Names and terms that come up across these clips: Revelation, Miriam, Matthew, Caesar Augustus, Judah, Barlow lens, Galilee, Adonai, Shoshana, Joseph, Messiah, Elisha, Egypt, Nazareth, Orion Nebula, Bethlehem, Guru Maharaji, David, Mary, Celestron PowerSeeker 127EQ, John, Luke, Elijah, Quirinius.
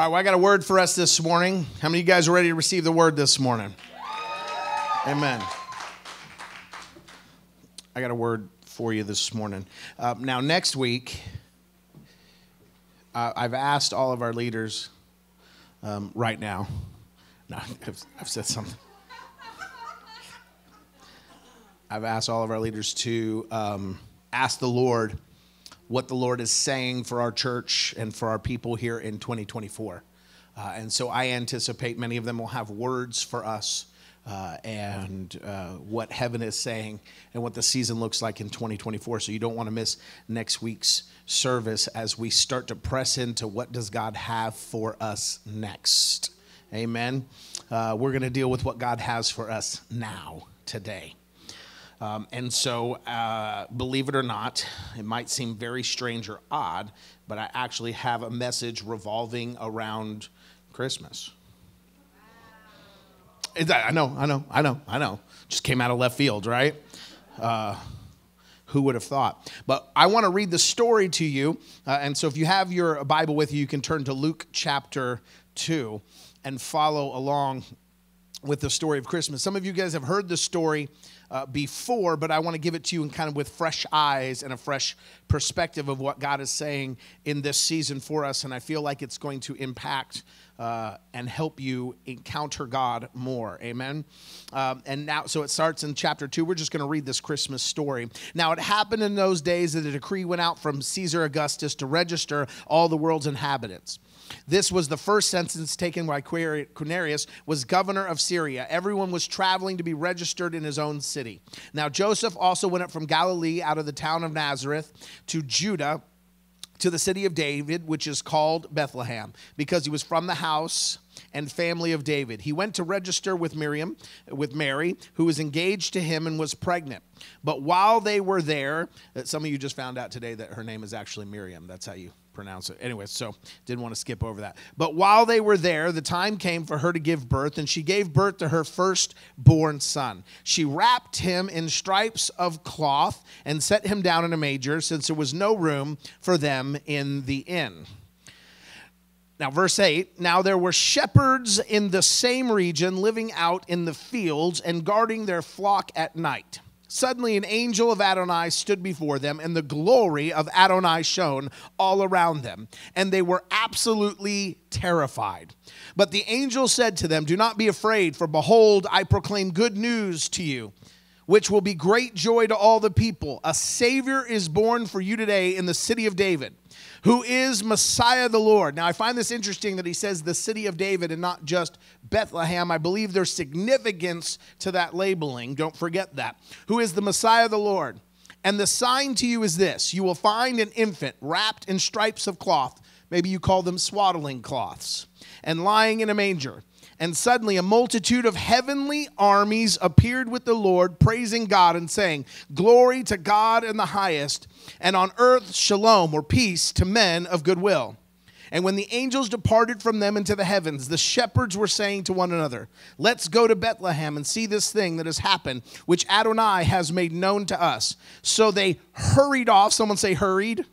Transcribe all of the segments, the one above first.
All right, well, I got a word for us this morning. How many of you guys are ready to receive the word this morning? Amen. I got a word for you this morning. Now, next week, I've asked all of our leaders right now. No, I've said something. I've asked all of our leaders to ask the Lord what the Lord is saying for our church and for our people here in 2024. And so I anticipate many of them will have words for us and what heaven is saying and what the season looks like in 2024. So you don't want to miss next week's service as we start to press into what does God have for us next. Amen. We're going to deal with what God has for us now, today. And so, believe it or not, it might seem very strange or odd, but I actually have a message revolving around Christmas. Wow. I know. Just came out of left field, right? Who would have thought? But I want to read the story to you. And so if you have your Bible with you, you can turn to Luke chapter 2 and follow along with the story of Christmas. Some of you guys have heard the story before, but I want to give it to you in kind of with fresh eyes and a fresh perspective of what God is saying in this season for us, and I feel like it's going to impact and help you encounter God more. Amen. And now, so it starts in chapter 2. We're just going to read this Christmas story. Now, it happened in those days that a decree went out from Caesar Augustus to register all the world's inhabitants. This was the first census taken by Quirinius, was governor of Syria. Everyone was traveling to be registered in his own city. Now Joseph also went up from Galilee out of the town of Nazareth to Judah, to the city of David, which is called Bethlehem, because he was from the house and family of David. He went to register with Miriam, with Mary, who was engaged to him and was pregnant. But while they were there, some of you just found out today that her name is actually Miriam. That's how you pronounce it. Anyway, so didn't want to skip over that. But while they were there, the time came for her to give birth, and she gave birth to her firstborn son. She wrapped him in stripes of cloth and set him down in a manger, since there was no room for them in the inn. Now, verse 8, now there were shepherds in the same region living out in the fields and guarding their flock at night. Suddenly an angel of Adonai stood before them, and the glory of Adonai shone all around them, and they were absolutely terrified. But the angel said to them, "Do not be afraid, for behold, I proclaim good news to you, which will be great joy to all the people. A Savior is born for you today in the city of David, who is Messiah the Lord." Now, I find this interesting that he says the city of David and not just Bethlehem. I believe there's significance to that labeling. Don't forget that. Who is the Messiah the Lord? And the sign to you is this: you will find an infant wrapped in stripes of cloth, maybe you call them swaddling cloths, and lying in a manger. And suddenly a multitude of heavenly armies appeared with the Lord, praising God and saying, "Glory to God in the highest, and on earth shalom," or peace, "to men of good will." And when the angels departed from them into the heavens, the shepherds were saying to one another, "Let's go to Bethlehem and see this thing that has happened, which Adonai has made known to us." So they hurried off. Someone say hurried.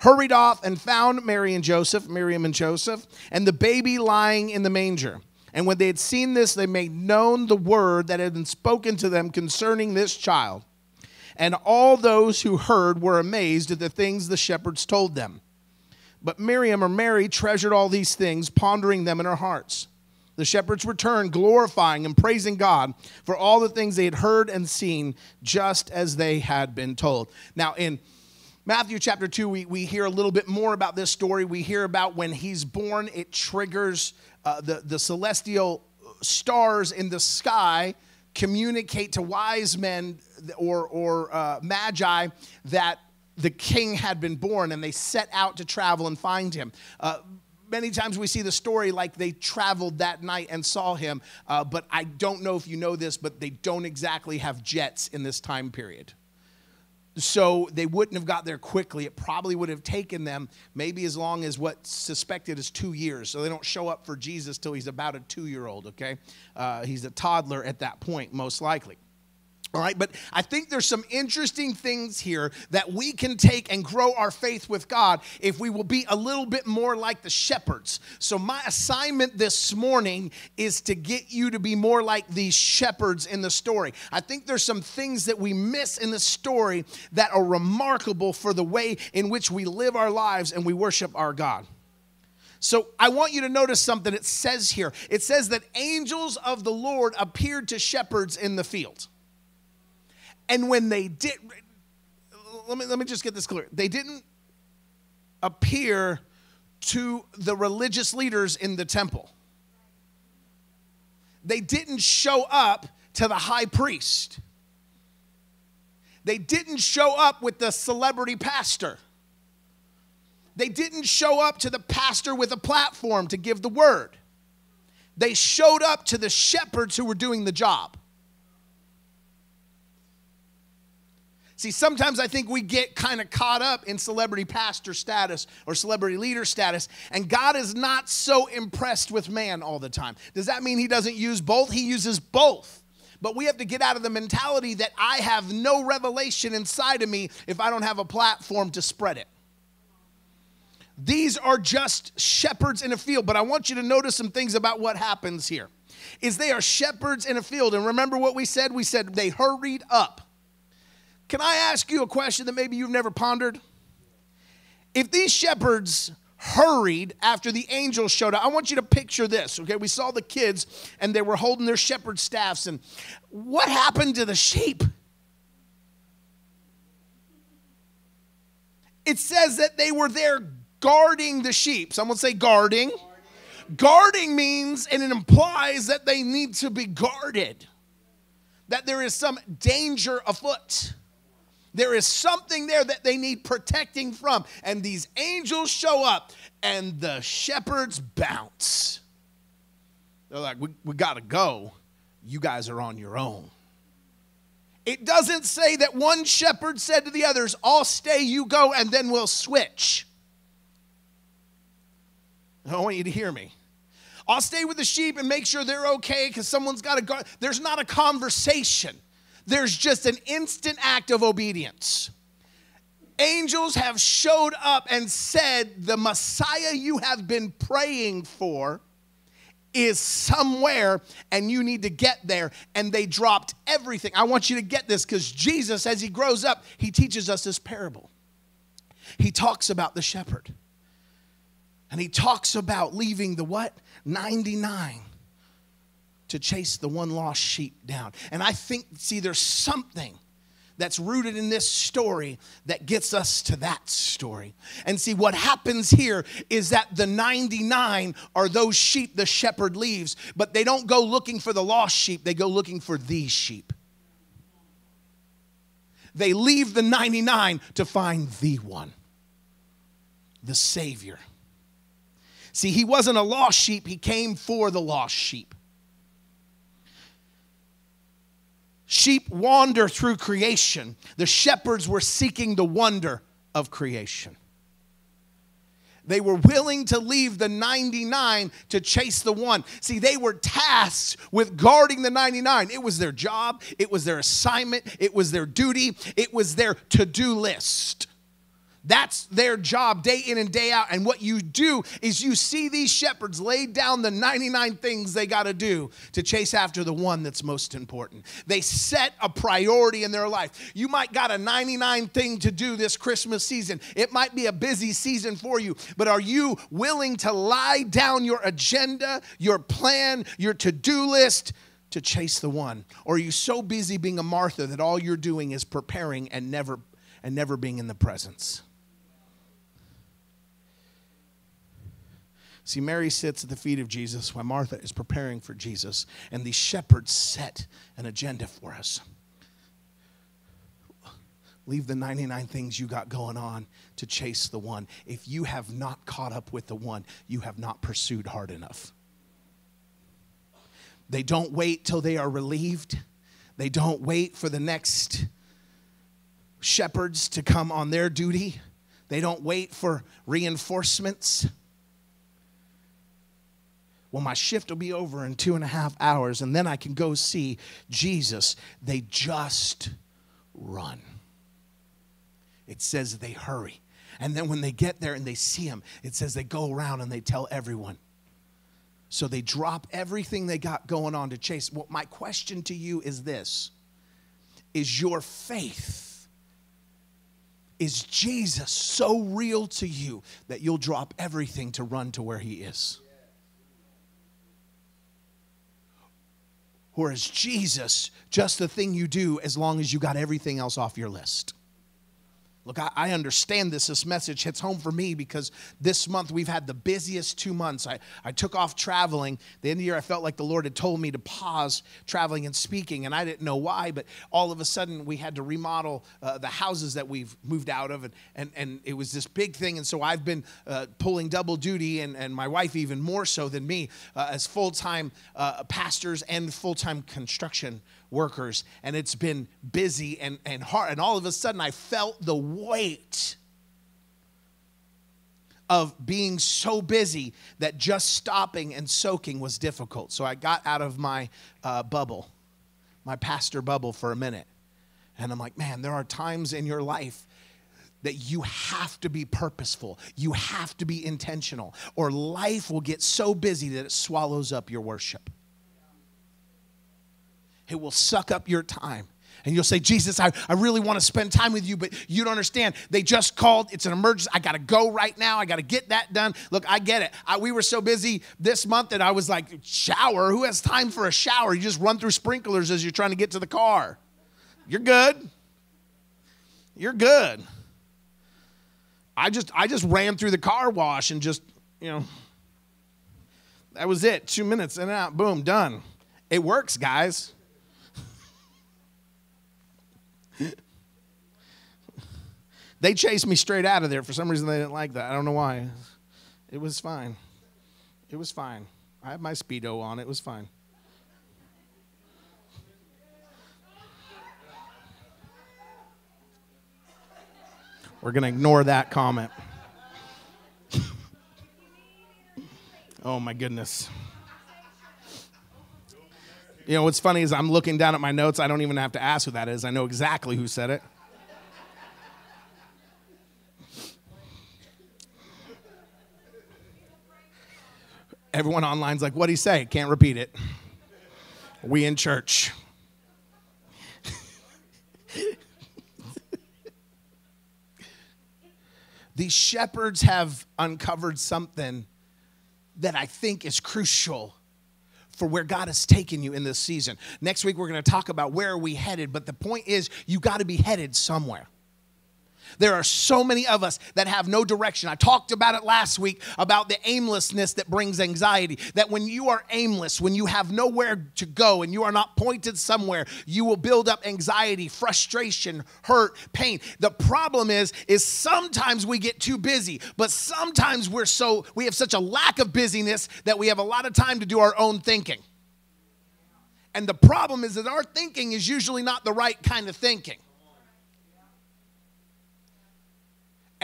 Hurried off and found Mary and Joseph, Miriam and Joseph, and the baby lying in the manger. And when they had seen this, they made known the word that had been spoken to them concerning this child. And all those who heard were amazed at the things the shepherds told them. But Miriam, or Mary, treasured all these things, pondering them in her hearts. The shepherds returned, glorifying and praising God for all the things they had heard and seen, just as they had been told. Now, in Matthew chapter 2, we hear a little bit more about this story. We hear about when he's born, it triggers the celestial stars in the sky communicate to wise men or magi that the king had been born, and they set out to travel and find him. Many times we see the story like they traveled that night and saw him, but I don't know if you know this, but they don't exactly have jets in this time period. So they wouldn't have got there quickly. It probably would have taken them maybe as long as what's suspected is 2 years. So they don't show up for Jesus till he's about a 2-year-old, okay? He's a toddler at that point, most likely. All right, but I think there's some interesting things here that we can take and grow our faith with God if we will be a little bit more like the shepherds. So my assignment this morning is to get you to be more like these shepherds in the story. I think there's some things that we miss in the story that are remarkable for the way in which we live our lives and we worship our God. So I want you to notice something it says here. It says that angels of the Lord appeared to shepherds in the field. And when they did, let me just get this clear. They didn't appear to the religious leaders in the temple. They didn't show up to the high priest. They didn't show up with the celebrity pastor. They didn't show up to the pastor with a platform to give the word. They showed up to the shepherds who were doing the job. See, sometimes I think we get kind of caught up in celebrity pastor status or celebrity leader status, and God is not so impressed with man all the time. Does that mean he doesn't use both? He uses both. But we have to get out of the mentality that I have no revelation inside of me if I don't have a platform to spread it. These are just shepherds in a field, but I want you to notice some things about what happens here. Is they are shepherds in a field, and remember what we said? We said they hurried up. Can I ask you a question that maybe you've never pondered? If these shepherds hurried after the angels showed up, I want you to picture this, okay? We saw the kids, and they were holding their shepherd staffs, and what happened to the sheep? It says that they were there guarding the sheep. Someone say guarding. Guarding means, and it implies that they need to be guarded, that there is some danger afoot. There is something there that they need protecting from. And these angels show up and the shepherds bounce. They're like, we got to go. You guys are on your own. It doesn't say that one shepherd said to the others, I'll stay, you go, and then we'll switch. I want you to hear me. I'll stay with the sheep and make sure they're okay because someone's got to guard. There's not a conversation. There's just an instant act of obedience. Angels have showed up and said, the Messiah you have been praying for is somewhere and you need to get there. And they dropped everything. I want you to get this because Jesus, as he grows up, he teaches us this parable. He talks about the shepherd. And he talks about leaving the what? 99 to chase the one lost sheep down. And I think, see, there's something that's rooted in this story that gets us to that story. And see, what happens here is that the 99 are those sheep the shepherd leaves, but they don't go looking for the lost sheep. They go looking for these sheep. They leave the 99 to find the one, the Savior. See, he wasn't a lost sheep. He came for the lost sheep. Sheep wander through creation. The shepherds were seeking the wonder of creation. They were willing to leave the 99 to chase the one. See, they were tasked with guarding the 99. It was their job. It was their assignment. It was their duty. It was their to-do list. That's their job day in and day out. And what you do is you see these shepherds lay down the 99 things they got to do to chase after the one that's most important. They set a priority in their life. You might got a 99 thing to do this Christmas season. It might be a busy season for you, but are you willing to lie down your agenda, your plan, your to-do list to chase the one? Or are you so busy being a Martha that all you're doing is preparing and never being in the presence? See, Mary sits at the feet of Jesus while Martha is preparing for Jesus, and these shepherds set an agenda for us. Leave the 99 things you got going on to chase the one. If you have not caught up with the one, you have not pursued hard enough. They don't wait till they are relieved. They don't wait for the next shepherds to come on their duty. They don't wait for reinforcements. Well, my shift will be over in 2.5 hours, and then I can go see Jesus. They just run. It says they hurry. And then when they get there and they see him, it says they go around and they tell everyone. So they drop everything they got going on to chase. Well, my question to you is this. Is your faith, is Jesus so real to you that you'll drop everything to run to where he is? Or is Jesus just the thing you do as long as you got everything else off your list? Look, I understand this. This message hits home for me because this month we've had the busiest 2 months. I took off traveling. At the end of the year, I felt like the Lord had told me to pause traveling and speaking, and I didn't know why, but all of a sudden we had to remodel the houses that we've moved out of, and it was this big thing, and so I've been pulling double duty, and my wife even more so than me, as full-time pastors and full-time construction workers, and it's been busy and hard, and all of a sudden I felt the weight of being so busy that just stopping and soaking was difficult. So I got out of my bubble, my pastor bubble, for a minute, and I'm like, man, there are times in your life that you have to be purposeful, you have to be intentional, or life will get so busy that it swallows up your worship. It will suck up your time. And you'll say, Jesus, I really want to spend time with you, but you don't understand. They just called. It's an emergency. I got to go right now. I got to get that done. Look, I get it. We were so busy this month that I was like, shower? Who has time for a shower? You just run through sprinklers as you're trying to get to the car. You're good. You're good. I just ran through the car wash and just, you know, that was it. 2 minutes in and out. Boom, done. It works, guys. They chased me straight out of there. For some reason, they didn't like that. I don't know why. It was fine. It was fine. I had my Speedo on. It was fine. We're going to ignore that comment. Oh, my goodness. You know, what's funny is I'm looking down at my notes. I don't even have to ask who that is. I know exactly who said it. Everyone online's like, what'd he say? Can't repeat it. We in church. These shepherds have uncovered something that I think is crucial for where God has taken you in this season. Next week, we're going to talk about where are we headed, but the point is you got to be headed somewhere. There are so many of us that have no direction. I talked about it last week about the aimlessness that brings anxiety, that when you are aimless, when you have nowhere to go and you are not pointed somewhere, you will build up anxiety, frustration, hurt, pain. The problem is sometimes we get too busy, but sometimes we have such a lack of busyness that we have a lot of time to do our own thinking. And the problem is that our thinking is usually not the right kind of thinking.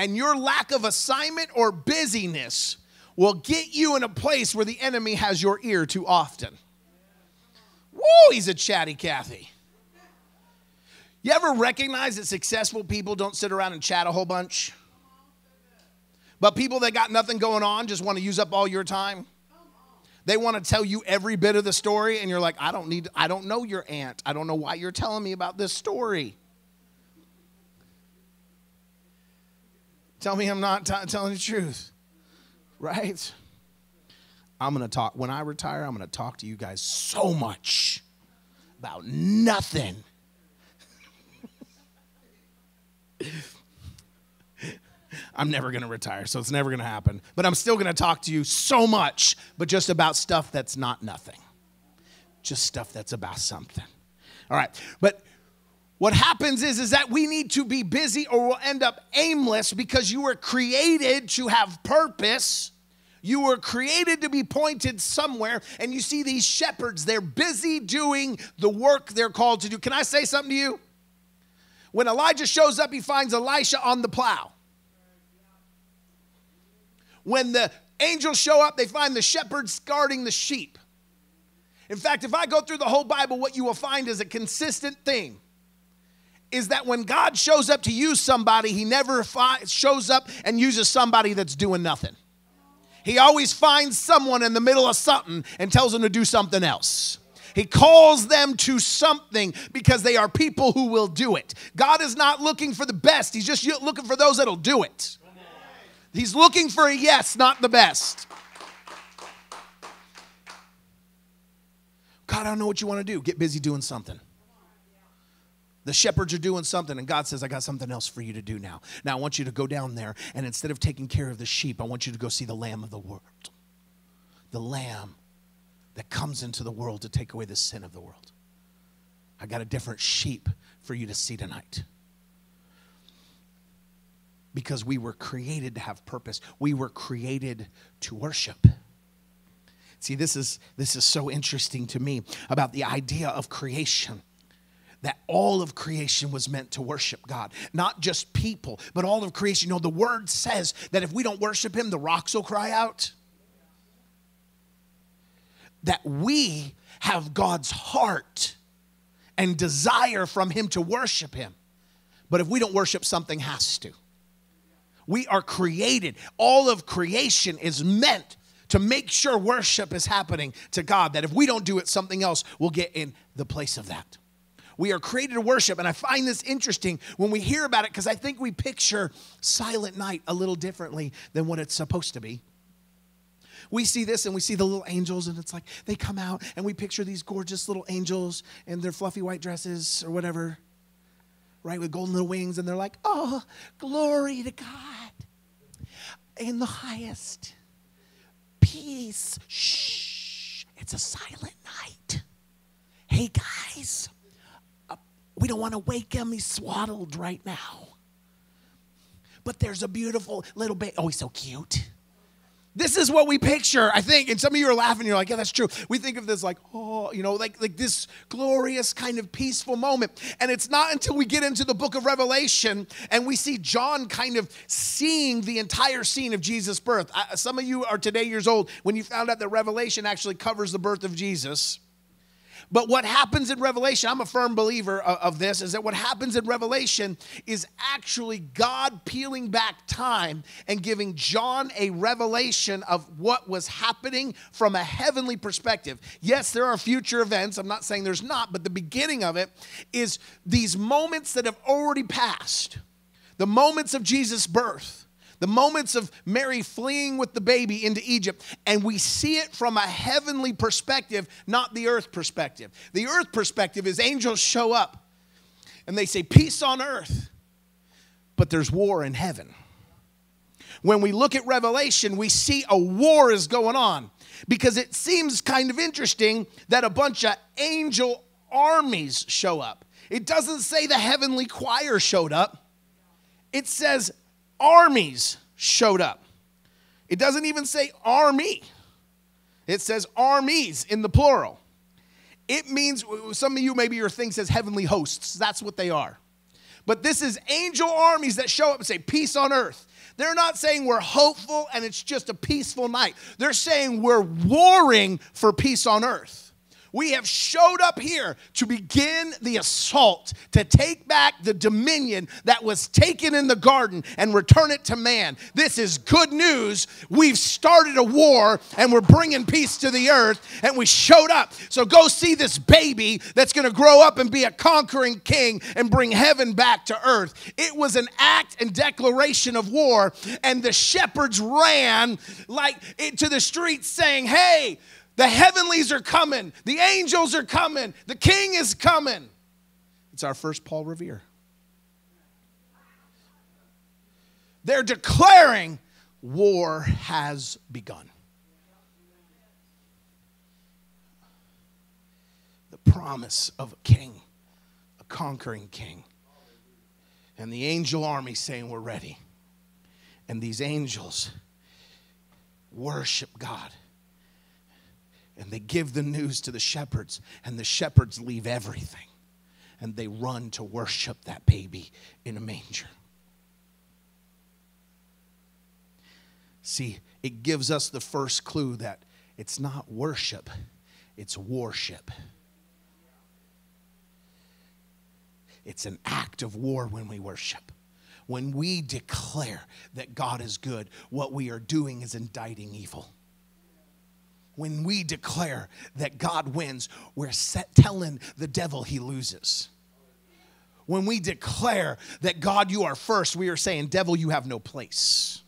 And your lack of assignment or busyness will get you in a place where the enemy has your ear too often. Woo, he's a chatty Cathy. You ever recognize that successful people don't sit around and chat a whole bunch? But people that got nothing going on just want to use up all your time. They want to tell you every bit of the story, and you're like, I don't know your aunt. I don't know why you're telling me about this story. Tell me I'm not telling the truth, right? I'm going to talk. When I retire, I'm going to talk to you guys so much about nothing. I'm never going to retire, so it's never going to happen. But I'm still going to talk to you so much, but just about stuff that's not nothing. Just stuff that's about something. All right, but what happens is that we need to be busy or we'll end up aimless, because you were created to have purpose. You were created to be pointed somewhere. And you see these shepherds, they're busy doing the work they're called to do. Can I say something to you? When Elijah shows up, he finds Elisha on the plow. When the Angels show up. They find the shepherds guarding the sheep. In fact, if I go through the whole Bible, what you will find is a consistent thing, is that when God shows up to use somebody, he never shows up and uses somebody that's doing nothing. He always finds someone in the middle of something and tells them to do something else. He calls them to something because they are people who will do it. God is not looking for the best. He's just looking for those that'll do it. He's looking for a yes, not the best. God, I don't know what you want to do. Get busy doing something. The shepherds are doing something, and God says, I got something else for you to do now. Now, I want you to go down there, and instead of taking care of the sheep, I want you to go see the Lamb of the world. The Lamb that comes into the world to take away the sin of the world. I got a different sheep for you to see tonight. Because we were created to have purpose. We were created to worship. See, this is so interesting to me about the idea of creation. That all of creation was meant to worship God. Not just people, but all of creation. You know, the word says that if we don't worship him, the rocks will cry out. That we have God's heart and desire from him to worship him. But if we don't worship, something has to. We are created. All of creation is meant to make sure worship is happening to God. That if we don't do it, something else will get in the place of that. We are created to worship, and I find this interesting when we hear about it, because I think we picture Silent Night a little differently than what it's supposed to be. We see this, and we see the little angels, and it's like they come out, and we picture these gorgeous little angels in their fluffy white dresses or whatever, right, with golden little wings, and they're like, oh, glory to God in the highest. Peace. Shh. It's a silent night. Hey, guys. We don't want to wake him. He's swaddled right now. But there's a beautiful little baby. Oh, he's so cute. This is what we picture, I think. And some of you are laughing. You're like, yeah, that's true. We think of this like, oh, you know, like this glorious kind of peaceful moment. And it's not until we get into the book of Revelation and we see John kind of seeing the entire scene of Jesus' birth. Some of you are today years old when you found out that Revelation actually covers the birth of Jesus. But what happens in Revelation, I'm a firm believer of this, is that what happens in Revelation is actually God peeling back time and giving John a revelation of what was happening from a heavenly perspective. Yes, there are future events. I'm not saying there's not, but the beginning of it is these moments that have already passed. The moments of Jesus' birth. The moments of Mary fleeing with the baby into Egypt, and we see it from a heavenly perspective, not the earth perspective. The earth perspective is angels show up, and they say, peace on earth, but there's war in heaven. When we look at Revelation, we see a war is going on, because it seems kind of interesting that a bunch of angel armies show up. It doesn't say the heavenly choir showed up. It says armies showed up. It doesn't even say army. It says armies in the plural. It means, some of you, maybe your thing says heavenly hosts. That's what they are. But this is angel armies that show up and say peace on earth. They're not saying we're hopeful and it's just a peaceful night. They're saying we're warring for peace on earth. We have showed up here to begin the assault, to take back the dominion that was taken in the garden and return it to man. This is good news. We've started a war, and we're bringing peace to the earth, and we showed up. So go see this baby that's going to grow up and be a conquering king and bring heaven back to earth. It was an act and declaration of war, and the shepherds ran like into the streets saying, hey, the heavenlies are coming. The angels are coming. The king is coming. It's our first Paul Revere. They're declaring war has begun. The promise of a king, a conquering king. And the angel army saying we're ready. And these angels worship God. And they give the news to the shepherds, and the shepherds leave everything. And they run to worship that baby in a manger. See, it gives us the first clue that it's not worship, it's worship. It's an act of war when we worship. When we declare that God is good, what we are doing is indicting evil. When we declare that God wins, we're telling the devil he loses. When we declare that God, you are first, we are saying, devil, you have no place.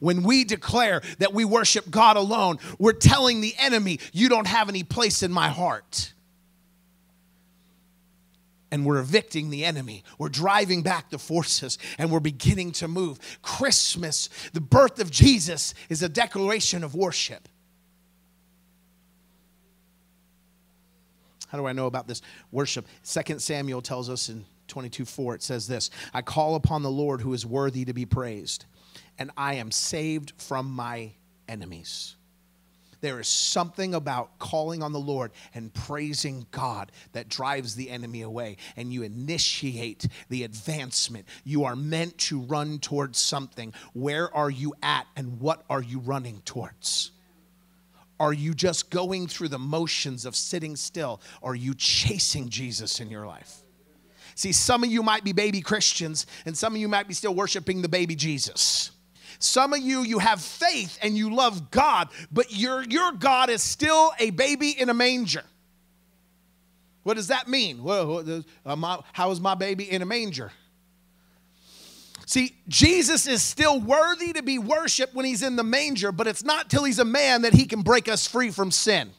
When we declare that we worship God alone, we're telling the enemy, you don't have any place in my heart. And we're evicting the enemy. We're driving back the forces, and we're beginning to move. Christmas, the birth of Jesus, is a declaration of worship. How do I know about this worship? 2 Samuel tells us in 22:4, it says this, I call upon the Lord who is worthy to be praised, and I am saved from my enemies. There is something about calling on the Lord and praising God that drives the enemy away, and you initiate the advancement. You are meant to run towards something. Where are you at, and what are you running towards? Are you just going through the motions of sitting still? Are you chasing Jesus in your life? See, some of you might be baby Christians, and some of you might be still worshiping the baby Jesus. Some of you, you have faith and you love God, but your God is still a baby in a manger. What does that mean? Well, how is my baby in a manger? See, Jesus is still worthy to be worshipped when he's in the manger, but it's not till he's a man that he can break us free from sin.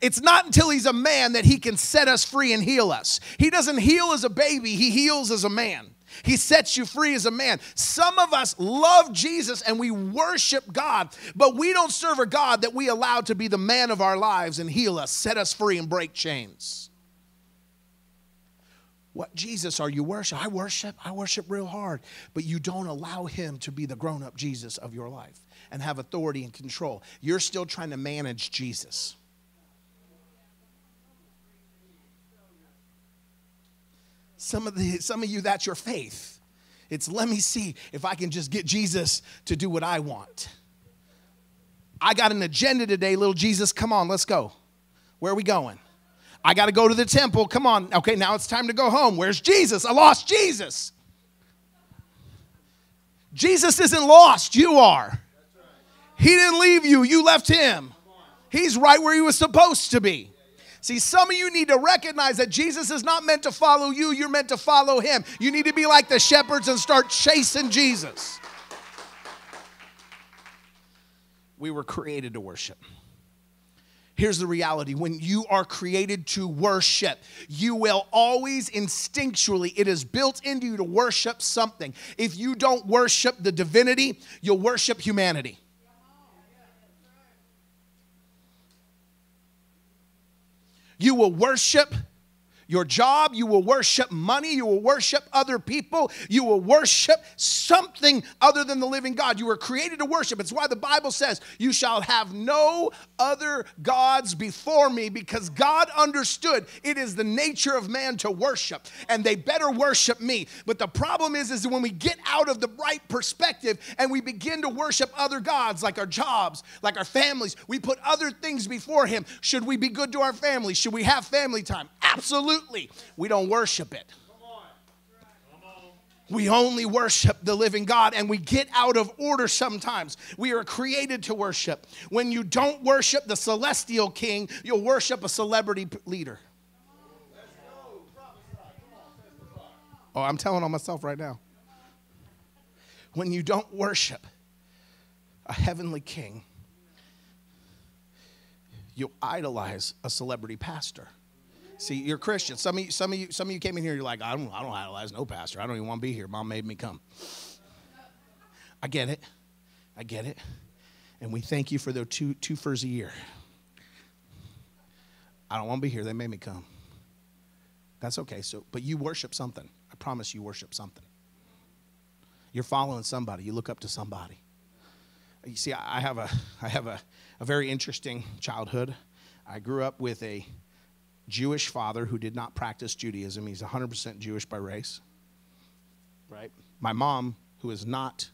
It's not until he's a man that he can set us free and heal us. He doesn't heal as a baby, he heals as a man. He sets you free as a man. Some of us love Jesus and we worship God, but we don't serve a God that we allow to be the man of our lives and heal us, set us free, and break chains. What Jesus are you worshiping? I worship real hard, but you don't allow him to be the grown-up Jesus of your life and have authority and control. You're still trying to manage Jesus. Some of you, that's your faith. It's let me see if I can just get Jesus to do what I want. I got an agenda today, little Jesus. Come on, let's go. Where are we going? I got to go to the temple. Come on. Okay, now it's time to go home. Where's Jesus? I lost Jesus. Jesus isn't lost. You are. He didn't leave you. You left him. He's right where he was supposed to be. See, some of you need to recognize that Jesus is not meant to follow you. You're meant to follow him. You need to be like the shepherds and start chasing Jesus. We were created to worship. Here's the reality. When you are created to worship, you will always instinctually, it is built into you to worship something. If you don't worship the divinity, you'll worship humanity. You will worship your job. You will worship money. You will worship other people. You will worship something other than the living God. You were created to worship. It's why the Bible says, you shall have no other gods before me, because God understood it is the nature of man to worship, and they better worship me. But the problem is when we get out of the right perspective and we begin to worship other gods, like our jobs, like our families, we put other things before him. Should we be good to our family? Should we have family time? Absolutely. We don't worship it. We only worship the living God, and we get out of order sometimes. We are created to worship. When you don't worship the celestial king, you'll worship a celebrity leader. Oh, I'm telling on myself right now. When you don't worship a heavenly king, you idolize a celebrity pastor. See, you're Christian. Some of you came in here, you're like, I don't idolize no pastor. I don't even want to be here. Mom made me come. I get it. I get it. And we thank you for their two furs a year. I don't want to be here. They made me come. That's okay. So, but you worship something. I promise you worship something. You're following somebody. You look up to somebody. You see, I have a very interesting childhood. I grew up with a Jewish father who did not practice Judaism. He's 100% Jewish by race, right? My mom, who is not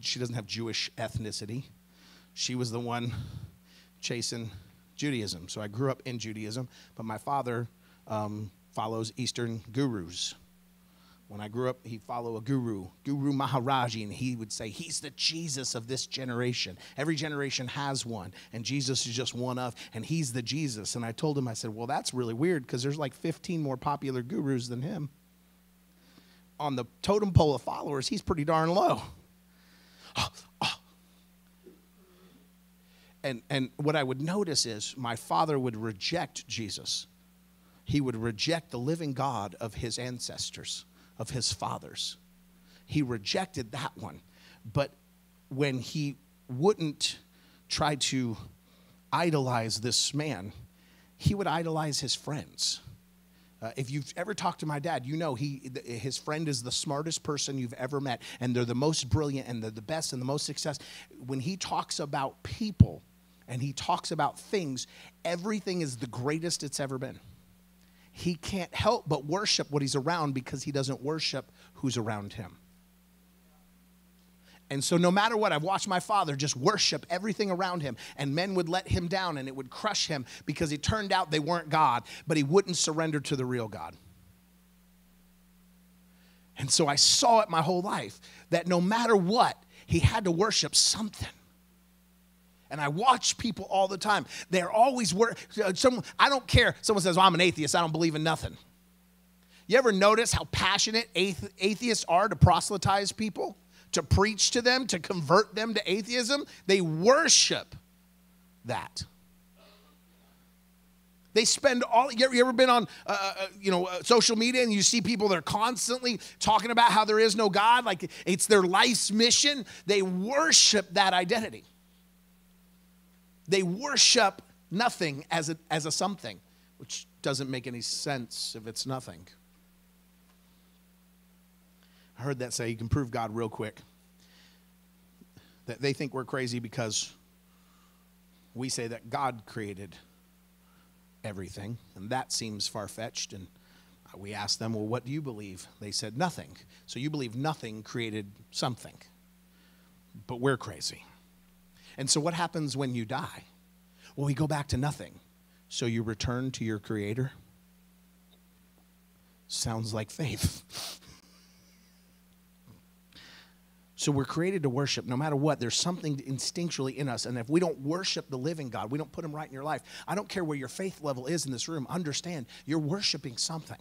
She doesn't have Jewish ethnicity. She was the one chasing Judaism. So I grew up in Judaism, but my father follows Eastern gurus. When I grew up, he'd follow a guru, Guru Maharaji, and he would say, he's the Jesus of this generation. Every generation has one, and Jesus is just one of, and he's the Jesus. And I told him, I said, well, that's really weird because there's like 15 more popular gurus than him. On the totem pole of followers, he's pretty darn low. And what I would notice is my father would reject Jesus. He would reject the living God of his ancestors, of his fathers. He rejected that one. But when he wouldn't try to idolize this man, he would idolize his friends. If you've ever talked to my dad, you know his friend is the smartest person you've ever met, and they're the most brilliant, and they're the best, and the most successful. When he talks about people and he talks about things, everything is the greatest it's ever been. He can't help but worship what he's around because he doesn't worship who's around him. And so no matter what, I've watched my father just worship everything around him, and men would let him down and it would crush him because it turned out they weren't God, but he wouldn't surrender to the real God. And so I saw it my whole life that no matter what, he had to worship something. And I watch people all the time. They're always I don't care. Someone says, well, I'm an atheist. I don't believe in nothing. You ever notice how passionate atheists are to proselytize people? To preach to them, to convert them to atheism? They worship that. They spend all, you ever been on, social media and you see people that are constantly talking about how there is no God, like it's their life's mission? They worship that identity. They worship nothing as a something, which doesn't make any sense if it's nothing. I heard that say, you can prove God real quick. That they think we're crazy because we say that God created everything, and that seems far-fetched. And we asked them, well, what do you believe? They said, nothing. So you believe nothing created something, but we're crazy. And so what happens when you die? Well, we go back to nothing. So you return to your Creator? Sounds like faith. So we're created to worship. No matter what, there's something instinctually in us. And if we don't worship the living God, we don't put him right in your life. I don't care where your faith level is in this room. Understand, you're worshiping something.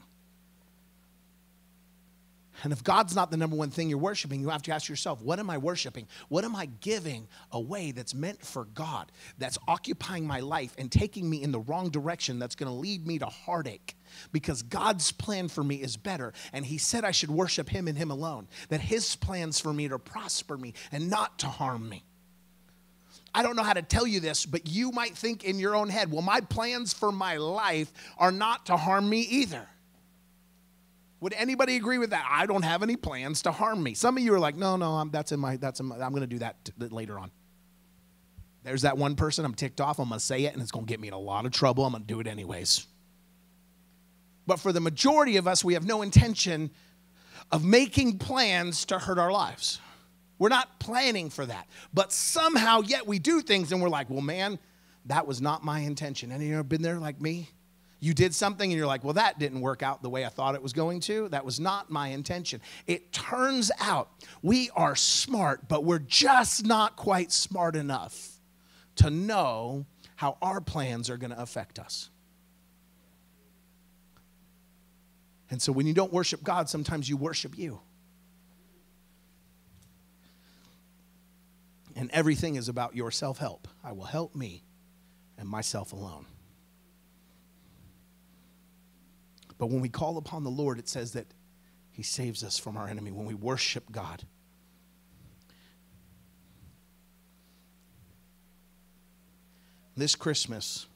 And if God's not the number one thing you're worshiping, you have to ask yourself, what am I worshiping? What am I giving away that's meant for God, that's occupying my life and taking me in the wrong direction, that's going to lead me to heartache? Because God's plan for me is better, and he said I should worship him and him alone, that his plans for me are to prosper me and not to harm me. I don't know how to tell you this, but you might think in your own head, well, my plans for my life are not to harm me either. Would anybody agree with that? I don't have any plans to harm me. Some of you are like, I'm going to do that later on. There's that one person, I'm ticked off, I'm going to say it, and it's going to get me in a lot of trouble. I'm going to do it anyways. But for the majority of us, we have no intention of making plans to hurt our lives. We're not planning for that. But somehow, yet we do things, and we're like, well, man, that was not my intention. Any of you ever been there like me? You did something and you're like, well, that didn't work out the way I thought it was going to. That was not my intention. It turns out we are smart, but we're just not quite smart enough to know how our plans are going to affect us. And so when you don't worship God, sometimes you worship you. And everything is about your self-help. I will help me and myself alone. But when we call upon the Lord, it says that he saves us from our enemy when we worship God. This Christmas,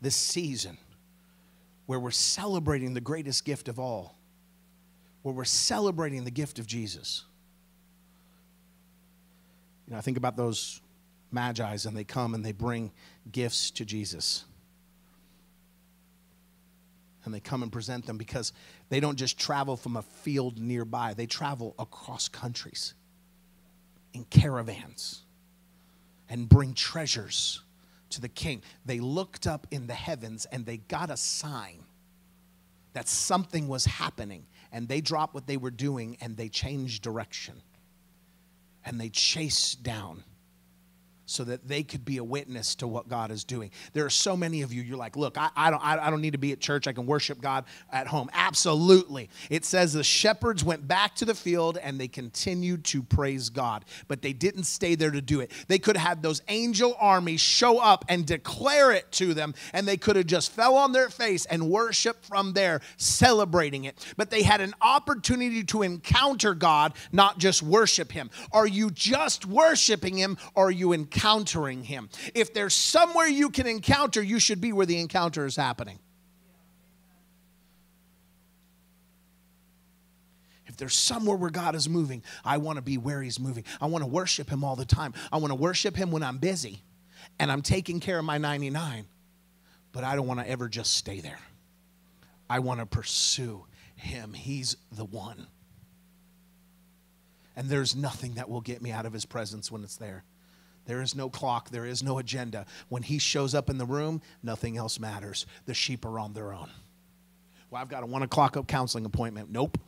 this season, where we're celebrating the greatest gift of all, where we're celebrating the gift of Jesus. You know, I think about those magi's, and they come and they bring gifts to Jesus. And they come and present them because they don't just travel from a field nearby. They travel across countries. in caravans and bring treasures to the king. They looked up in the heavens and they got a sign that something was happening. And they dropped what they were doing and they changed direction. And they chased down so that they could be a witness to what God is doing. There are so many of you, you're like, look, I don't need to be at church. I can worship God at home. Absolutely. It says the shepherds went back to the field and they continued to praise God. But they didn't stay there to do it. They could have had those angel armies show up and declare it to them. And they could have just fell on their face and worshiped from there, celebrating it. But they had an opportunity to encounter God, not just worship him. Are you just worshiping him, or are you encountering him? If there's somewhere you can encounter, you should be where the encounter is happening. If there's somewhere where God is moving, I want to be where he's moving. I want to worship him all the time. I want to worship him when I'm busy and I'm taking care of my 99, but I don't want to ever just stay there. I want to pursue him. He's the one. And there's nothing that will get me out of his presence when it's there. There is no clock. There is no agenda. When he shows up in the room, nothing else matters. The sheep are on their own. Well, I've got a 1 o'clock counseling appointment. Nope.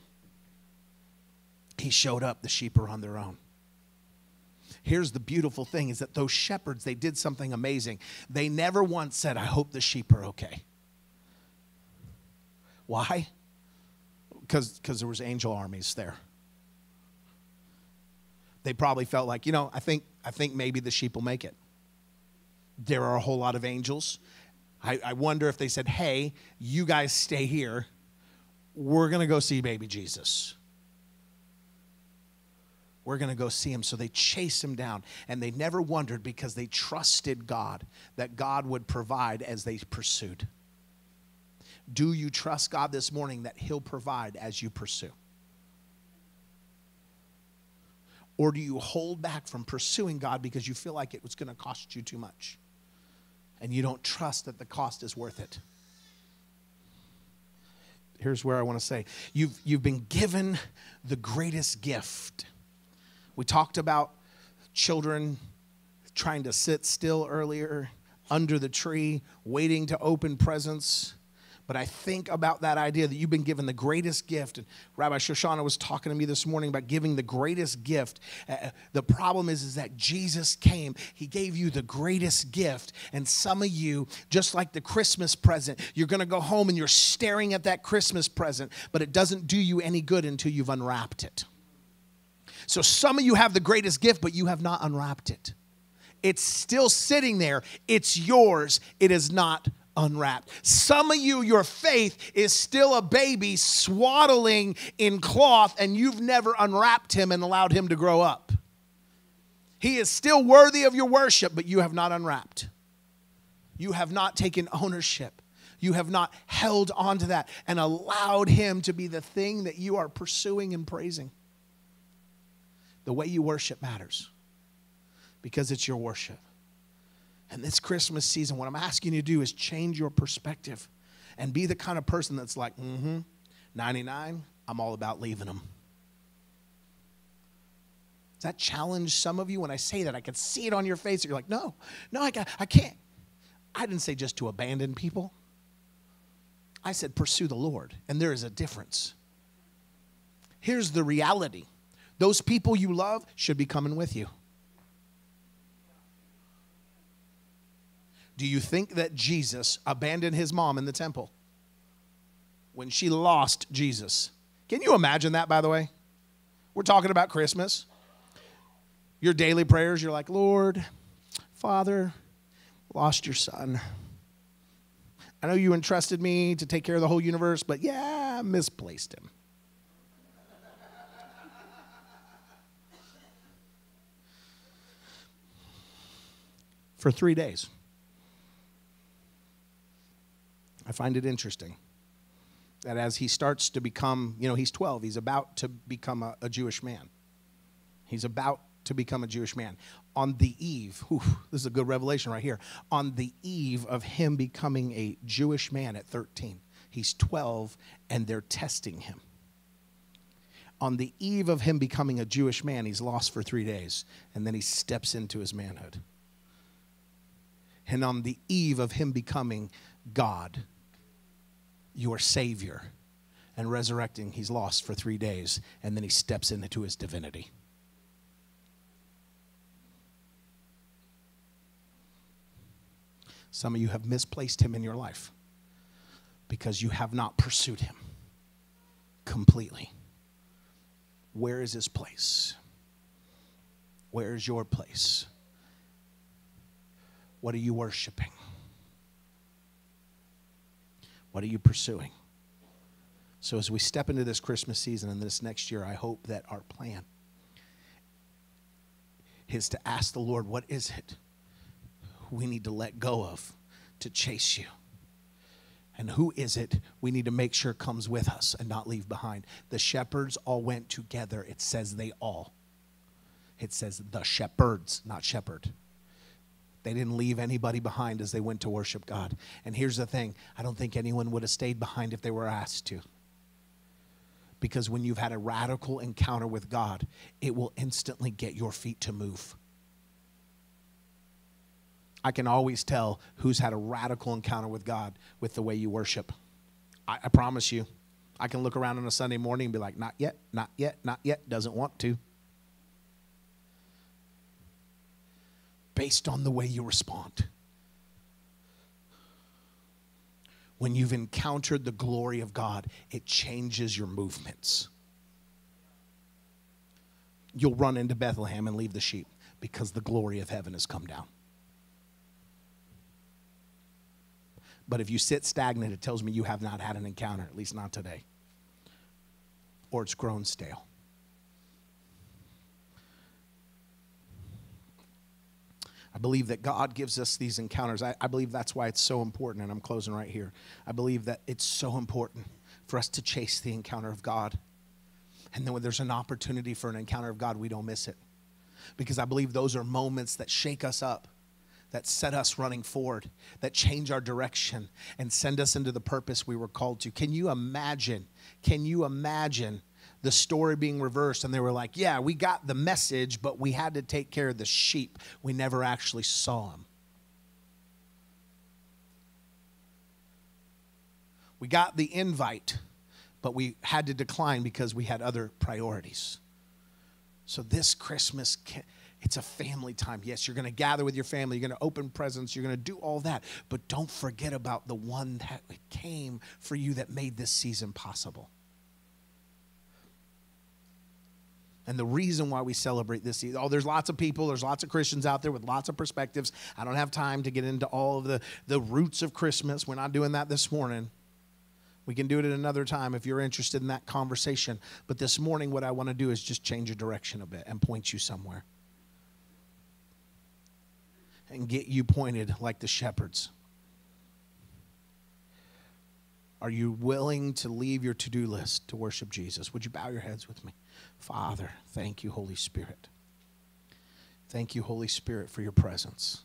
He showed up. The sheep are on their own. Here's the beautiful thing is that those shepherds, they did something amazing. They never once said, I hope the sheep are okay. Why? Because there was angel armies there. They probably felt like, you know, I think maybe the sheep will make it. There are a whole lot of angels. I wonder if they said, hey, you guys stay here. We're going to go see baby Jesus. We're going to go see him. So they chased him down. And they never wondered because they trusted God, that God would provide as they pursued. Do you trust God this morning that he'll provide as you pursue? Or do you hold back from pursuing God because you feel like it was going to cost you too much? And you don't trust that the cost is worth it. Here's where I want to say, you've been given the greatest gift. We talked about children trying to sit still earlier, under the tree, waiting to open presents. But I think about that idea that you've been given the greatest gift. And Rabbi Shoshana was talking to me this morning about giving the greatest gift. The problem is that Jesus came. He gave you the greatest gift. And some of you, just like the Christmas present, you're going to go home and you're staring at that Christmas present. But it doesn't do you any good until you've unwrapped it. So some of you have the greatest gift, but you have not unwrapped it. It's still sitting there. It's yours. It is not unwrapped. Some of you, your faith is still a baby swaddling in cloth, and you've never unwrapped him and allowed him to grow up. He is still worthy of your worship, but you have not unwrapped. You have not taken ownership. You have not held on to that and allowed him to be the thing that you are pursuing and praising. The way you worship matters because it's your worship. And this Christmas season, what I'm asking you to do is change your perspective and be the kind of person that's like, 99, I'm all about leaving them. Does that challenge some of you? When I say that, I can see it on your face. You're like, no, I can't. I didn't say just to abandon people. I said pursue the Lord, and there is a difference. Here's the reality. Those people you love should be coming with you. Do you think that Jesus abandoned his mom in the temple when she lost Jesus? Can you imagine that, by the way? We're talking about Christmas. Your daily prayers, you're like, Lord, Father, lost your son. I know you entrusted me to take care of the whole universe, but yeah, I misplaced him. For 3 days. I find it interesting that as he starts to become, you know, he's 12. He's about to become a Jewish man. He's about to become a Jewish man. On the eve, this is a good revelation right here. On the eve of him becoming a Jewish man at 13, he's 12 and they're testing him. on the eve of him becoming a Jewish man, he's lost for 3 days, and then he steps into his manhood. And on the eve of him becoming God, your Savior, and resurrecting, he's lost for 3 days, and then he steps into his divinity. Some of you have misplaced him in your life because you have not pursued him completely. Where is his place? Where is your place? What are you worshiping? What are you pursuing? So as we step into this Christmas season and this next year, I hope that our plan is to ask the Lord, what is it we need to let go of to chase you? And who is it we need to make sure comes with us and not leave behind? The shepherds all went together. It says they all. It says the shepherds, not shepherd. They didn't leave anybody behind as they went to worship God. And here's the thing. I don't think anyone would have stayed behind if they were asked to. Because when you've had a radical encounter with God, it will instantly get your feet to move. I can always tell who's had a radical encounter with God with the way you worship. I promise you. I can look around on a Sunday morning and be like, not yet, not yet, not yet, doesn't want to. Based on the way you respond. When you've encountered the glory of God, it changes your movements. You'll run into Bethlehem and leave the sheep because the glory of heaven has come down. But if you sit stagnant, it tells me you have not had an encounter, at least not today. Or it's grown stale. I believe that God gives us these encounters. I believe that's why it's so important, and I'm closing right here. I believe that it's so important for us to chase the encounter of God. And then when there's an opportunity for an encounter of God, we don't miss it. Because I believe those are moments that shake us up, that set us running forward, that change our direction and send us into the purpose we were called to. Can you imagine the story being reversed and they were like, yeah, we got the message, but we had to take care of the sheep. We never actually saw him. We got the invite, but we had to decline because we had other priorities. So this Christmas, it's a family time. Yes, you're going to gather with your family. You're going to open presents. You're going to do all that. But don't forget about the one that came for you that made this season possible. And the reason why we celebrate this season, there's lots of people, there's lots of Christians out there with lots of perspectives. I don't have time to get into all of the roots of Christmas. We're not doing that this morning. We can do it at another time if you're interested in that conversation. But this morning, what I want to do is just change your direction a bit and point you somewhere. And get you pointed like the shepherds. Are you willing to leave your to-do list to worship Jesus? Would you bow your heads with me? Father, thank you, Holy Spirit. Thank you, Holy Spirit, for your presence.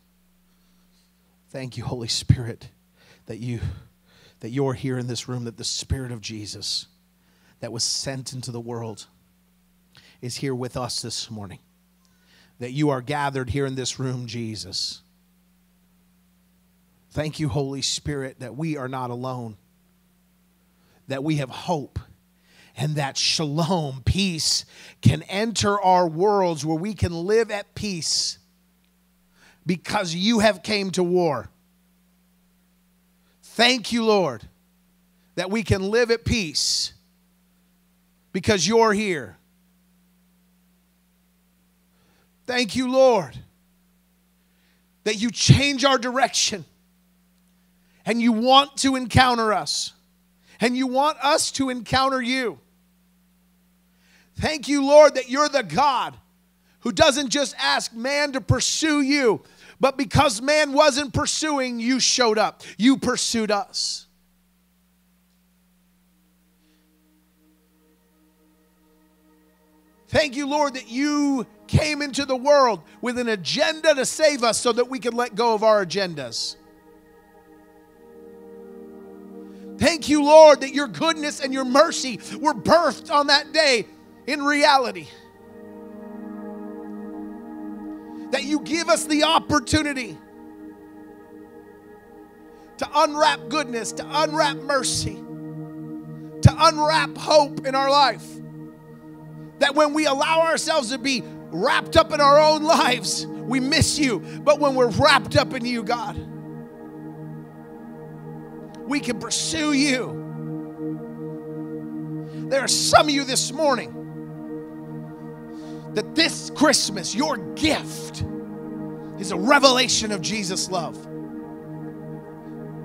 Thank you, Holy Spirit, that you're here in this room, that the Spirit of Jesus that was sent into the world is here with us this morning. That you are gathered here in this room, Jesus. Thank you, Holy Spirit, that we are not alone. That we have hope. And that shalom, peace, can enter our worlds where we can live at peace. Because you have came to war. Thank you, Lord, that we can live at peace. Because you're here. Thank you, Lord, that you change our direction and you want to encounter us and you want us to encounter you. Thank you, Lord, that you're the God who doesn't just ask man to pursue you, but because man wasn't pursuing, you showed up. You pursued us. Thank you, Lord, that you came into the world with an agenda to save us so that we could let go of our agendas. Thank you, Lord, that your goodness and your mercy were birthed on that day in reality. That you give us the opportunity to unwrap goodness, to unwrap mercy, to unwrap hope in our life. That when we allow ourselves to be wrapped up in our own lives, we miss you. But when we're wrapped up in you, God, we can pursue you. There are some of you this morning that this Christmas, your gift is a revelation of Jesus' love.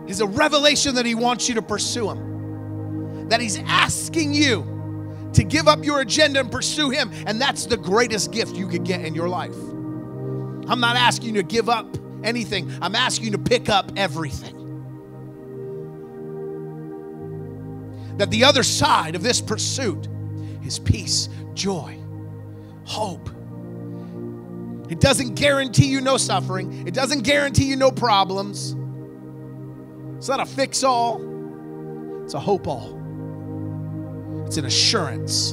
Is a revelation that he wants you to pursue him. That he's asking you to give up your agenda and pursue him. And that's the greatest gift you could get in your life. I'm not asking you to give up anything. I'm asking you to pick up everything. That the other side of this pursuit is peace, joy, hope. It doesn't guarantee you no suffering. It doesn't guarantee you no problems. It's not a fix-all. It's a hope-all. It's an assurance.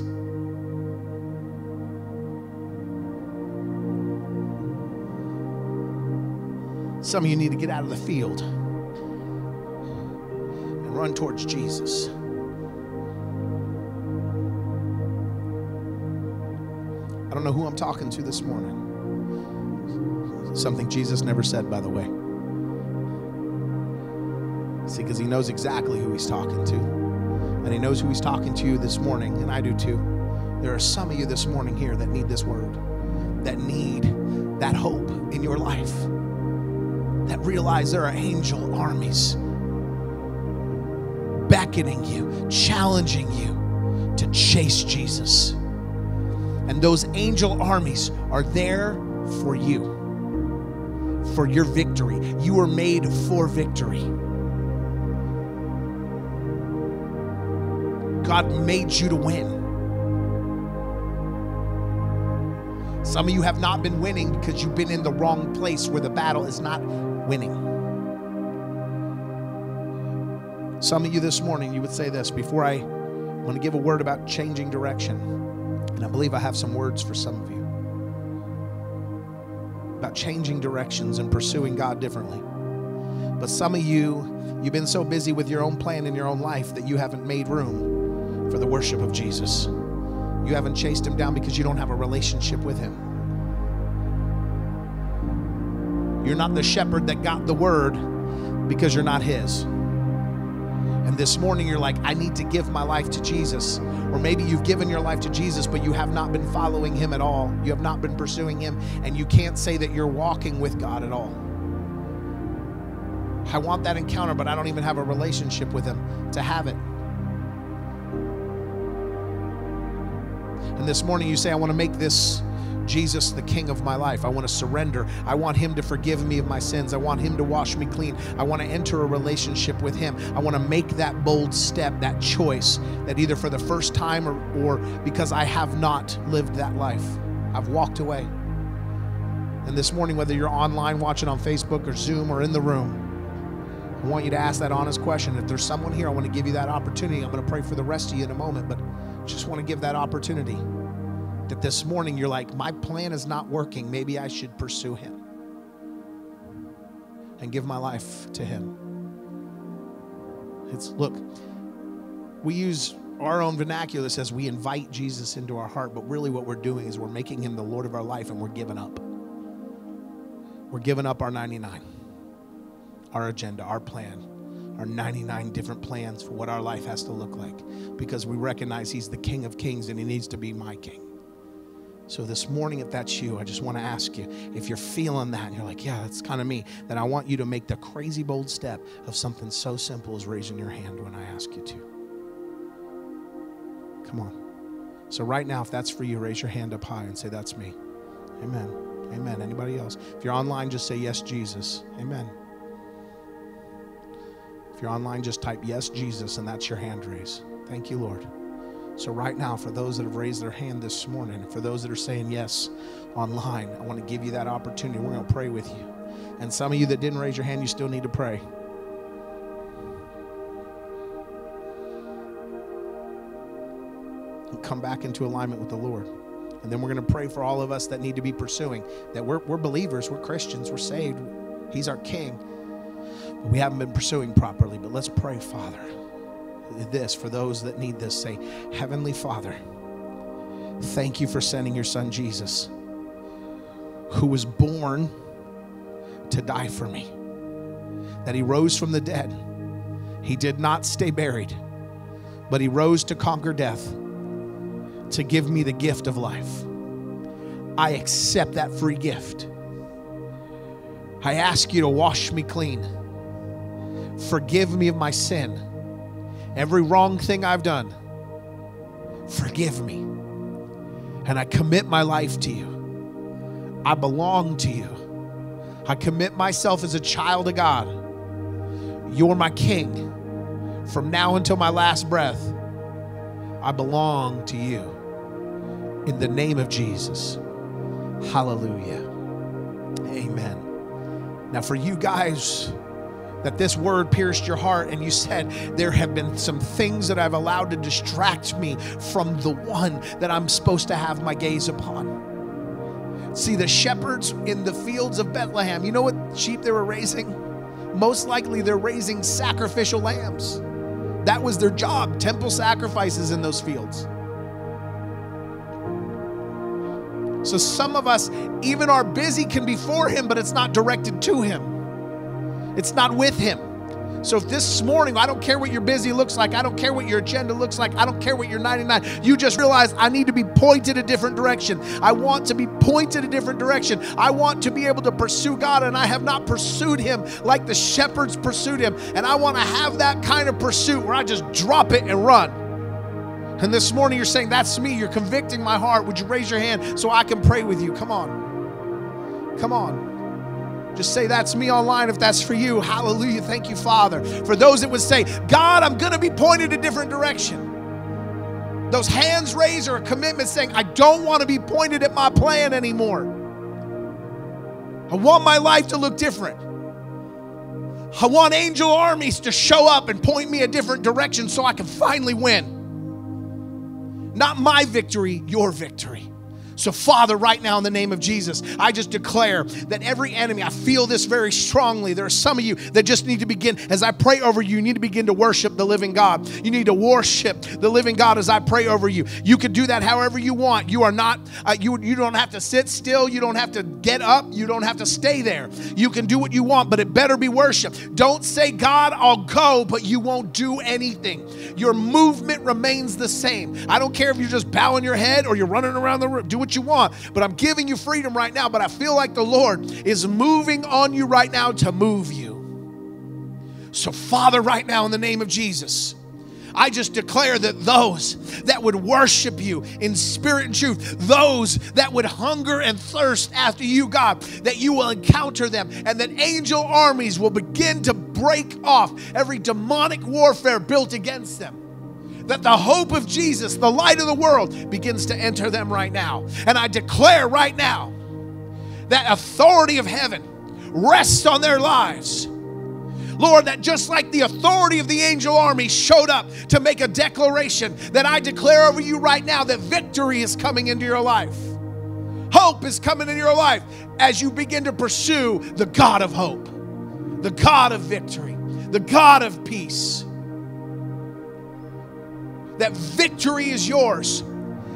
Some of you need to get out of the field and run towards Jesus. I don't know who I'm talking to this morning. Something Jesus never said, by the way. See, because he knows exactly who he's talking to. And he knows who he's talking to you this morning, and I do too. There are some of you this morning here that need this word, that need that hope in your life, that realize there are angel armies beckoning you, challenging you to chase Jesus. And those angel armies are there for you, for your victory. You were made for victory. God made you to win. Some of you have not been winning because you've been in the wrong place where the battle is not winning. Some of you this morning, you would say this, before I want to give a word about changing direction. And I believe I have some words for some of you about changing directions and pursuing God differently. But some of you, you've been so busy with your own plan in your own life that you haven't made room for the worship of Jesus. You haven't chased him down because you don't have a relationship with him. You're not the shepherd that got the word because you're not his. And this morning you're like, I need to give my life to Jesus. Or maybe you've given your life to Jesus, but you have not been following him at all. You have not been pursuing him, and you can't say that you're walking with God at all. I want that encounter, but I don't even have a relationship with him to have it. And this morning you say, I want to make this Jesus the King of my life. I want to surrender. I want him to forgive me of my sins. I want him to wash me clean. I want to enter a relationship with him. I want to make that bold step, that choice, that either for the first time or because I have not lived that life. I've walked away. And this morning, whether you're online watching on Facebook or Zoom or in the room, I want you to ask that honest question. If there's someone here, I want to give you that opportunity. I'm going to pray for the rest of you in a moment, but just want to give that opportunity. That this morning you're like, my plan is not working. Maybe I should pursue him and give my life to him. It's, look, we use our own vernacular that says we invite Jesus into our heart, but really what we're doing is we're making him the Lord of our life, and we're giving up. We're giving up our 99, our agenda, our plan, our 99 different plans for what our life has to look like, because we recognize he's the King of Kings and he needs to be my King. So this morning, if that's you, I just want to ask you, if you're feeling that and you're like, yeah, that's kind of me, then I want you to make the crazy bold step of something so simple as raising your hand when I ask you to. Come on. So right now, if that's for you, raise your hand up high and say, that's me. Amen. Amen. Anybody else? If you're online, just say, yes, Jesus. Amen. If you're online, just type, yes, Jesus, and that's your hand raise. Thank you, Lord. So right now, for those that have raised their hand this morning, for those that are saying yes online, I want to give you that opportunity. We're going to pray with you. And some of you that didn't raise your hand, you still need to pray. come back into alignment with the Lord. And then we're going to pray for all of us that need to be pursuing, that we're believers, we're Christians, we're saved. He's our King. But we haven't been pursuing properly. But let's pray, Father, this for those that need this. Say, Heavenly Father, thank you for sending your Son Jesus, who was born to die for me, that he rose from the dead. He did not stay buried, but he rose to conquer death, to give me the gift of life. I accept that free gift. I ask you to wash me clean. Forgive me of my sin. Every wrong thing I've done, forgive me. And I commit my life to you. I belong to you. I commit myself as a child of God. You're my King. From now until my last breath, I belong to you. In the name of Jesus. Hallelujah. Amen. Now for you guys that this word pierced your heart and you said, there have been some things that I've allowed to distract me from the one that I'm supposed to have my gaze upon. See, the shepherds in the fields of Bethlehem, you know what sheep they were raising? Most likely they're raising sacrificial lambs. That was their job, temple sacrifices in those fields. So some of us, even our busy can be for him, but it's not directed to him. It's not with him. So if this morning, I don't care what your busy looks like. I don't care what your agenda looks like. I don't care what your 99. You just realize I need to be pointed a different direction. I want to be pointed a different direction. I want to be able to pursue God, and I have not pursued him like the shepherds pursued him. And I want to have that kind of pursuit where I just drop it and run. And this morning you're saying, that's me. You're convicting my heart. Would you raise your hand so I can pray with you? Come on. Come on. Just say, that's me online if that's for you. Hallelujah. Thank you, Father. For those that would say, God, I'm going to be pointed a different direction. Those hands raised are a commitment saying, I don't want to be pointed at my plan anymore. I want my life to look different. I want angel armies to show up and point me a different direction so I can finally win. Not my victory, your victory. So Father, right now in the name of Jesus, I just declare that every enemy, I feel this very strongly. There are some of you that just need to begin, as I pray over you, you need to begin to worship the living God. You need to worship the living God as I pray over you. You can do that however you want. You are not, you don't have to sit still. You don't have to get up. You don't have to stay there. You can do what you want, but it better be worship. Don't say, God, I'll go, but you won't do anything. Your movement remains the same. I don't care if you're just bowing your head or you're running around the room. Do what you want, but I'm giving you freedom right now. But I feel like the Lord is moving on you right now to move you. So Father, right now in the name of Jesus, I just declare that those that would worship you in spirit and truth, those that would hunger and thirst after you, God, that you will encounter them and that angel armies will begin to break off every demonic warfare built against them. That the hope of Jesus, the light of the world, begins to enter them right now. And I declare right now that authority of heaven rests on their lives. Lord, that just like the authority of the angel army showed up to make a declaration, that I declare over you right now that victory is coming into your life. Hope is coming into your life as you begin to pursue the God of hope, the God of victory, the God of peace. That victory is yours.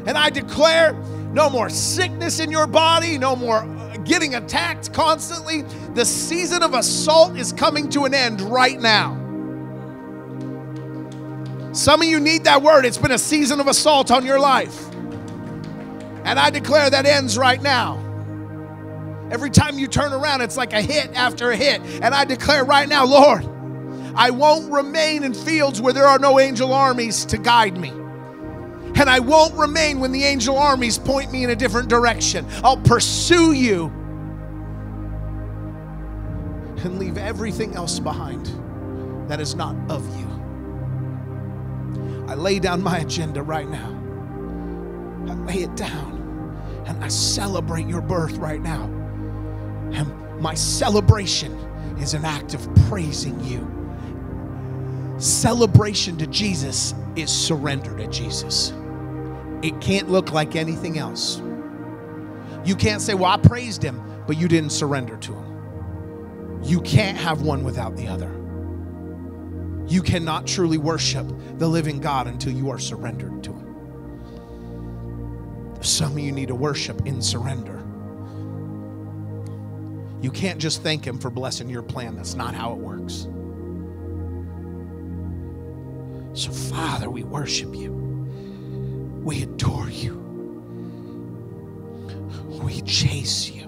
And I declare no more sickness in your body, no more getting attacked constantly. The season of assault is coming to an end right now. Some of you need that word. It's been a season of assault on your life. And I declare that ends right now. Every time you turn around, it's like a hit after a hit. And I declare right now, Lord, I won't remain in fields where there are no angel armies to guide me. And I won't remain when the angel armies point me in a different direction. I'll pursue you and leave everything else behind that is not of you. I lay down my agenda right now. I lay it down and I celebrate your birth right now. And my celebration is an act of praising you. Celebration to Jesus is surrender to Jesus. It can't look like anything else. You can't say, well, I praised him, but you didn't surrender to him. You can't have one without the other. You cannot truly worship the living God until you are surrendered to him. Some of you need to worship in surrender. You can't just thank him for blessing your plan. That's not how it works. So, Father, we worship you. We adore you. We chase you.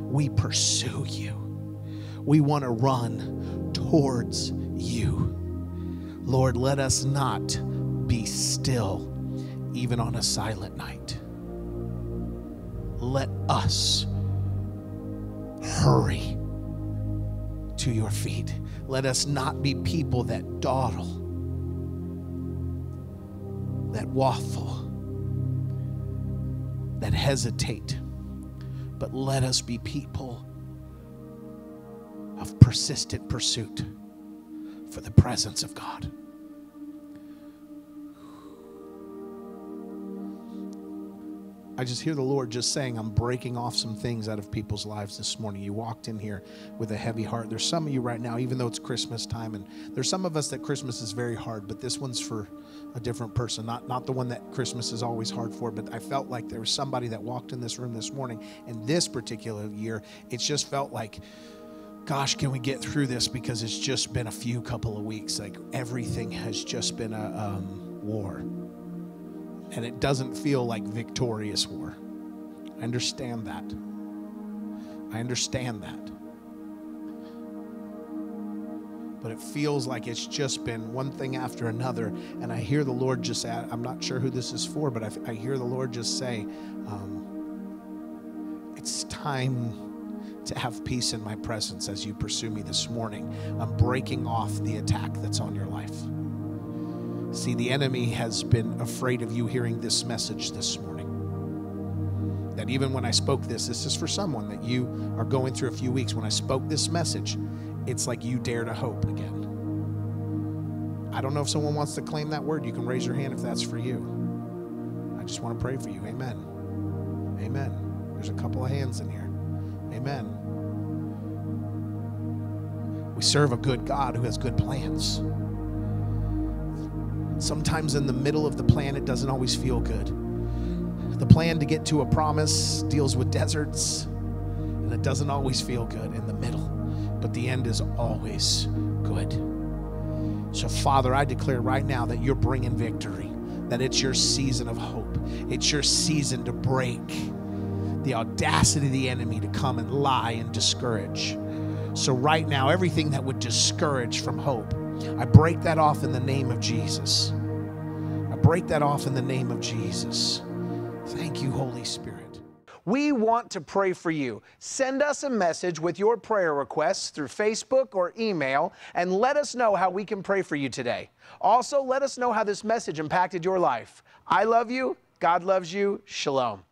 We pursue you. We want to run towards you. Lord, let us not be still, even on a silent night. Let us hurry to your feet. Let us not be people that dawdle, that waffle, that hesitate, but let us be people of persistent pursuit for the presence of God. I just hear the Lord just saying, I'm breaking off some things out of people's lives this morning. You walked in here with a heavy heart. There's some of you right now, even though it's Christmas time, and there's some of us that Christmas is very hard, but this one's for a different person, not the one that Christmas is always hard for, but I felt like there was somebody that walked in this room this morning, and this particular year, it's just felt like, gosh, can we get through this? Because it's just been a couple of weeks. Like everything has just been a war. And it doesn't feel like victorious war. I understand that. I understand that. But it feels like it's just been one thing after another. And I hear the Lord just say, I'm not sure who this is for, but I hear the Lord just say, it's time to have peace in my presence as you pursue me this morning. I'm breaking off the attack that's on your life. See, the enemy has been afraid of you hearing this message this morning. That even when I spoke this is for someone that you are going through a few weeks. When I spoke this message, it's like you dare to hope again. I don't know if someone wants to claim that word. You can raise your hand if that's for you. I just want to pray for you. Amen. Amen. There's a couple of hands in here. Amen. We serve a good God who has good plans. Sometimes in the middle of the plan, it doesn't always feel good. The plan to get to a promise deals with deserts, and it doesn't always feel good in the middle, but the end is always good. So, Father, I declare right now that you're bringing victory, that it's your season of hope. It's your season to break the audacity of the enemy to come and lie and discourage. So right now, everything that would discourage from hope, I break that off in the name of Jesus. I break that off in the name of Jesus. Thank you, Holy Spirit. We want to pray for you. Send us a message with your prayer requests through Facebook or email, and let us know how we can pray for you today. Also, let us know how this message impacted your life. I love you. God loves you. Shalom.